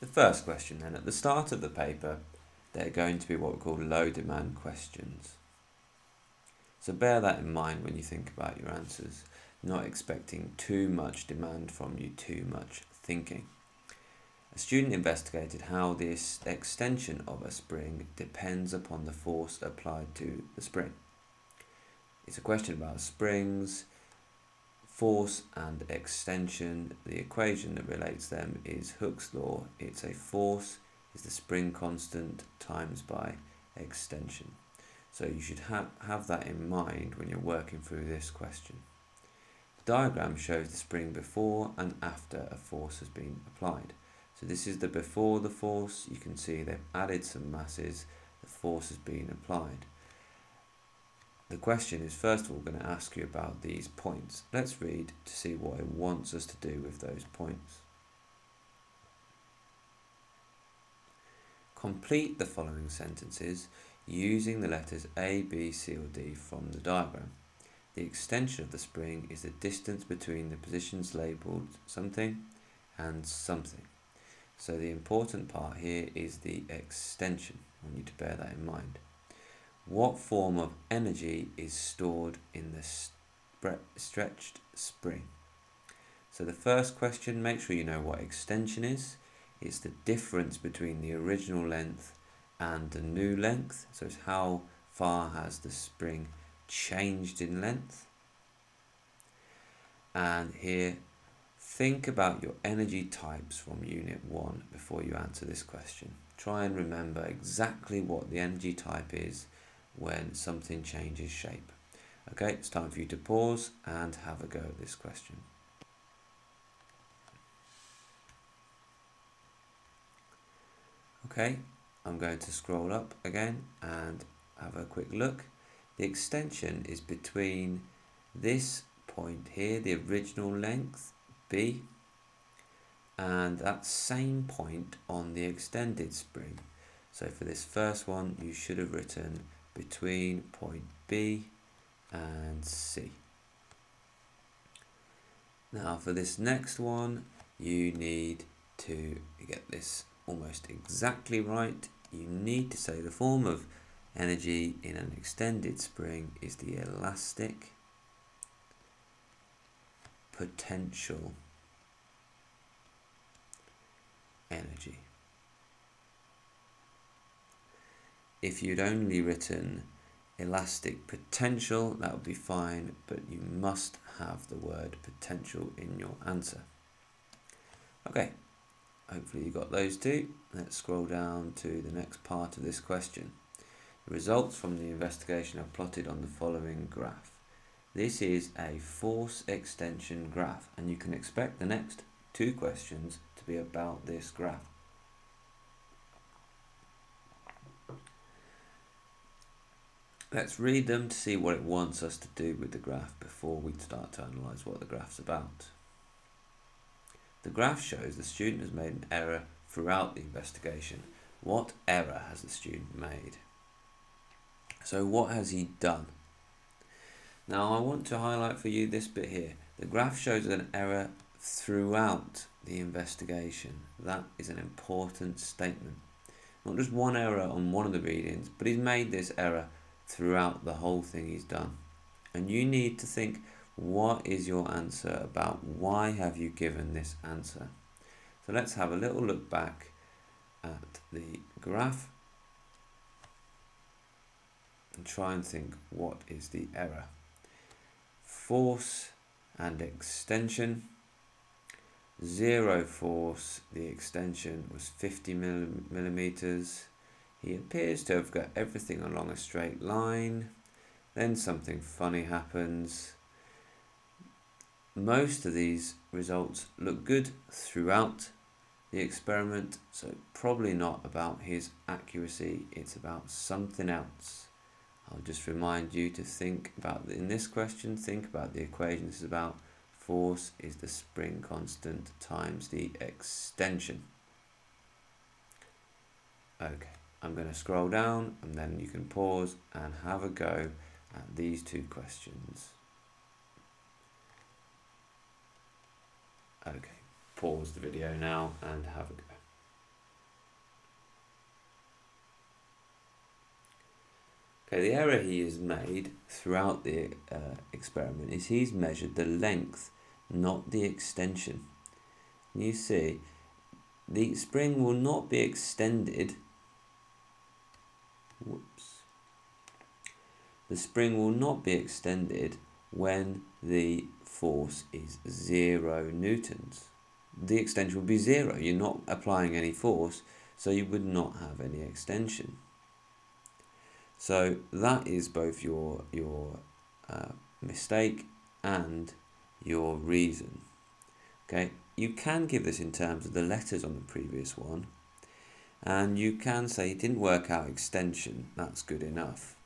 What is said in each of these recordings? The first question then, at the start of the paper, they're going to be what we call low demand questions. So bear that in mind when you think about your answers, not expecting too much demand from you, too much thinking. A student investigated how this extension of a spring depends upon the force applied to the spring. It's a question about springs, force and extension. The equation that relates them is Hooke's Law. It's a force is the spring constant times by extension. So you should have that in mind when you're working through this question. The diagram shows the spring before and after a force has been applied. So this is the before the force. You can see they've added some masses, the force has been applied. The question is first of all going to ask you about these points. Let's read to see what it wants us to do with those points. Complete the following sentences using the letters A, B, C or D from the diagram. The extension of the spring is the distance between the positions labelled something and something. So the important part here is the extension. I need to bear that in mind. What form of energy is stored in the stretched spring? So the first question, make sure you know what extension is. It's the difference between the original length and the new length. So it's how far has the spring changed in length. And here, think about your energy types from Unit 1 before you answer this question. Try and remember exactly what the energy type is when something changes shape. Okay, it's time for you to pause and have a go at this question. Okay, I'm going to scroll up again and have a quick look. The extension is between this point here, the original length, B, and that same point on the extended spring. So for this first one, you should have written between point B and C. Now for this next one, you need to get this almost exactly right. You need to say the form of energy in an extended spring is the elastic potential energy. If you'd only written elastic potential, that would be fine, but you must have the word potential in your answer. Okay, hopefully you got those two. Let's scroll down to the next part of this question. The results from the investigation are plotted on the following graph. This is a force extension graph, and you can expect the next two questions to be about this graph. Let's read them to see what it wants us to do with the graph before we start to analyse what the graph's about. The graph shows the student has made an error throughout the investigation. What error has the student made? So what has he done? Now I want to highlight for you this bit here. The graph shows an error throughout the investigation. That is an important statement. Not just one error on one of the readings, but he's made this error throughout the whole thing he's done. And you need to think, what is your answer about? Why have you given this answer? So let's have a little look back at the graph and try and think, what is the error? Force and extension. Zero force, the extension was 50 millimeters. He appears to have got everything along a straight line. Then something funny happens. Most of these results look good throughout the experiment, so probably not about his accuracy, it's about something else. I'll just remind you to think about, in this question, think about the equation. This is about force is the spring constant times the extension. Okay, I'm going to scroll down and then you can pause and have a go at these two questions. Okay, pause the video now and have a go. Okay, the error he has made throughout the experiment is he's measured the length, not the extension. You see, the spring will not be extended. Whoops. The spring will not be extended when the force is 0 newtons. The extension will be 0. You're not applying any force, so you would not have any extension. So that is both your mistake and your reason. Okay, you can give this in terms of the letters on the previous one, and you can say it didn't work out extension, that's good enough.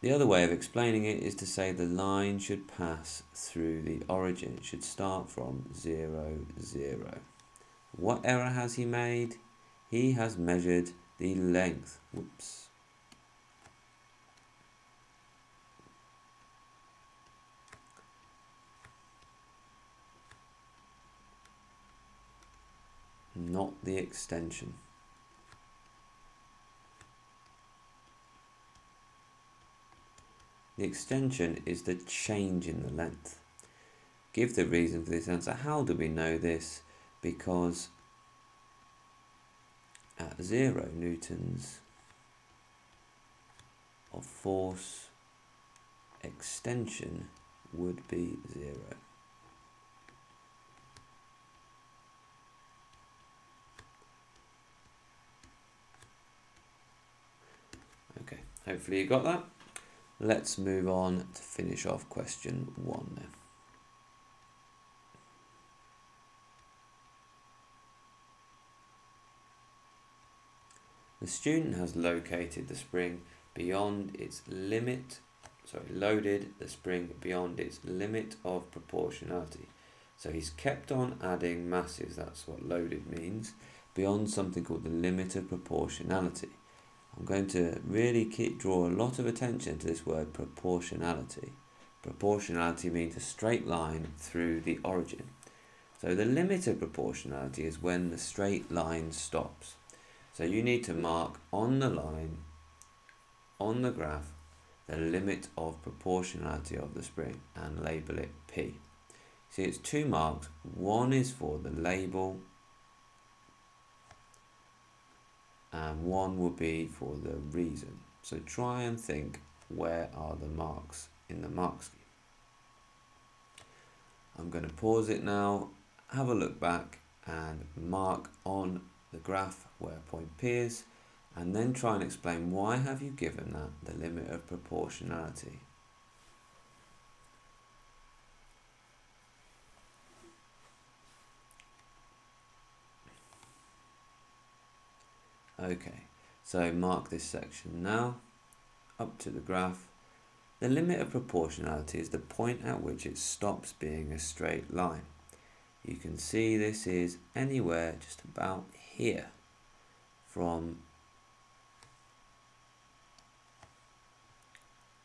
The other way of explaining it is to say the line should pass through the origin. It should start from 0, 0. What error has he made? He has measured the length. Whoops. Not the extension. The extension is the change in the length. Give the reason for this answer. How do we know this? Because at 0 newtons of force, extension would be 0. Okay, hopefully you got that. Let's move on to finish off question 1 now. The student has located the spring beyond its limit, loaded the spring beyond its limit of proportionality. So he's kept on adding masses, that's what loaded means, beyond something called the limit of proportionality. I'm going to really draw a lot of attention to this word proportionality. Proportionality means a straight line through the origin. So the limit of proportionality is when the straight line stops. So you need to mark on the line, on the graph, the limit of proportionality of the spring and label it P. See, it's 2 marks. One is for the label, and one will be for the reason. So try and think, where are the marks in the mark scheme? I'm going to pause it now, have a look back and mark on the graph where point P is, and then try and explain why have you given that the limit of proportionality. Okay, so mark this section now, up to the graph. The limit of proportionality is the point at which it stops being a straight line. You can see this is anywhere just about here, from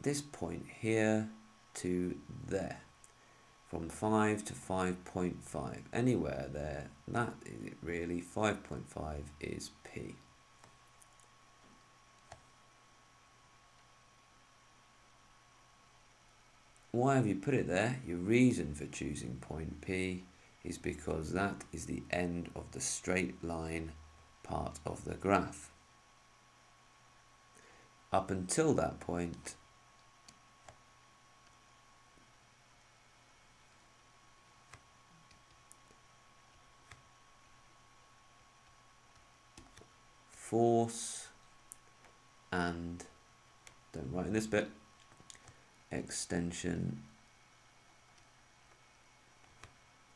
this point here to there, from 5 to 5.5, anywhere there, that is it really. 5.5 is P. Why have you put it there? Your reason for choosing point P is because that is the end of the straight line part of the graph. Up until that point, force and, don't write in this bit, extension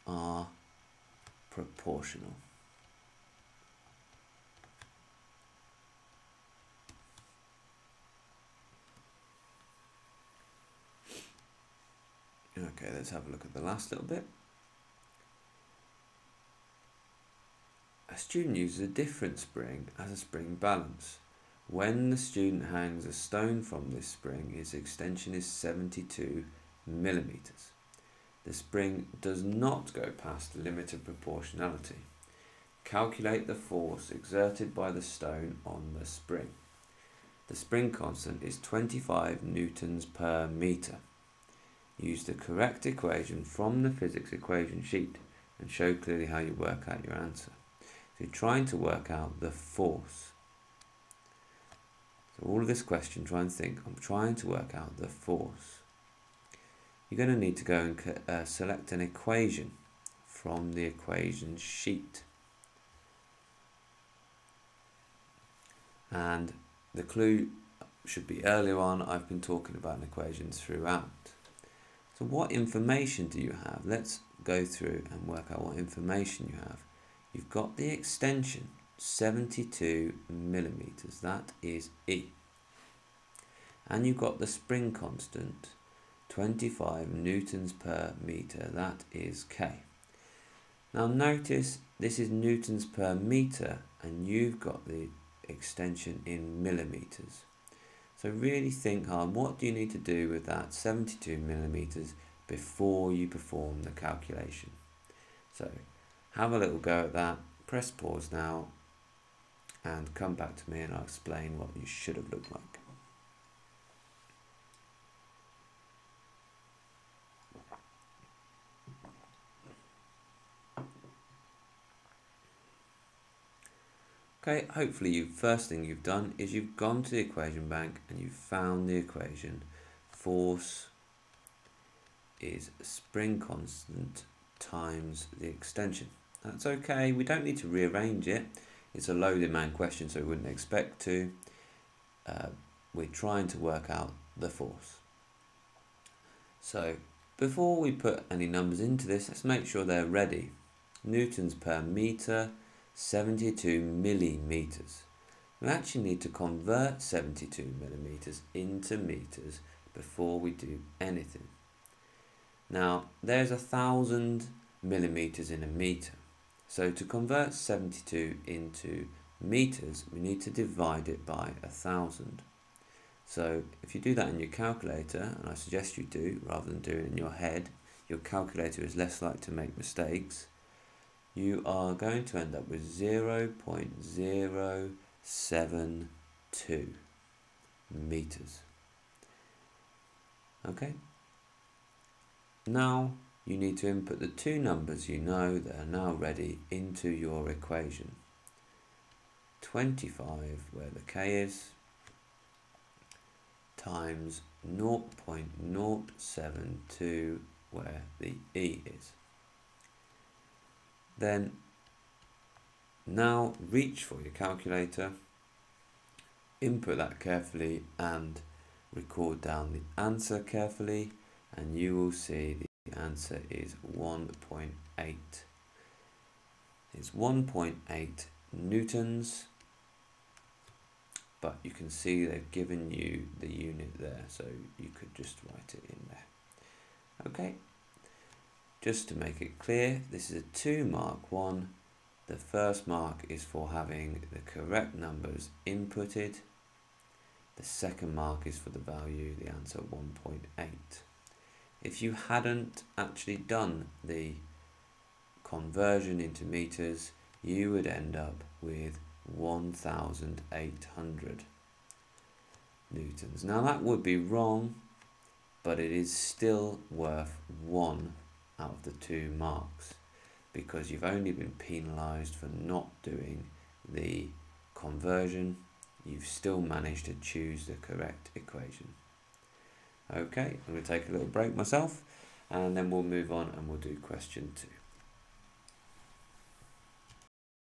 are proportional. Okay, let's have a look at the last little bit. A student uses a different spring as a spring balance. When the student hangs a stone from this spring, his extension is 72 millimeters. The spring does not go past the limit of proportionality. Calculate the force exerted by the stone on the spring. The spring constant is 25 newtons per metre. Use the correct equation from the physics equation sheet and show clearly how you work out your answer. So you're trying to work out the force. So all of this question, try and think, I'm trying to work out the force. You're going to need to go and select an equation from the equation sheet. And the clue should be earlier on, I've been talking about equations throughout. So what information do you have? Let's go through and work out what information you have. You've got the extension, 72 millimetres, that is E. And you've got the spring constant, 25 newtons per metre, that is K. Now notice this is newtons per metre and you've got the extension in millimetres. So really think hard, what do you need to do with that 72 millimetres before you perform the calculation? So have a little go at that, press pause now and come back to me and I'll explain what you should have looked like. Okay, hopefully you first thing you've done is you've gone to the equation bank and you've found the equation. Force is spring constant times the extension. That's okay, we don't need to rearrange it. It's a loaded man question, so we wouldn't expect to. We're trying to work out the force. So before we put any numbers into this, let's make sure they're ready. Newtons per metre, 72 millimetres. We actually need to convert 72 millimetres into metres before we do anything. Now there's 1,000 millimetres in a metre, so to convert 72 into metres we need to divide it by 1,000. So if you do that in your calculator, and I suggest you do rather than doing it in your head, your calculator is less likely to make mistakes. You are going to end up with 0.072 meters. Okay, now you need to input the two numbers you know that are now ready into your equation. 25, where the K is, times 0.072, where the E is. Then now reach for your calculator, input that carefully and record down the answer carefully, and you will see the answer is 1.8. It's 1.8 newtons, but you can see they've given you the unit there, so you could just write it in there. Okay. Just to make it clear, this is a 2 mark 1. The first mark is for having the correct numbers inputted. The second mark is for the value, the answer 1.8. If you hadn't actually done the conversion into meters, you would end up with 1,800 newtons. Now that would be wrong, but it is still worth one out of the 2 marks, because you've only been penalised for not doing the conversion. You've still managed to choose the correct equation. Okay, I'm going to take a little break myself and then we'll move on and we'll do question 2.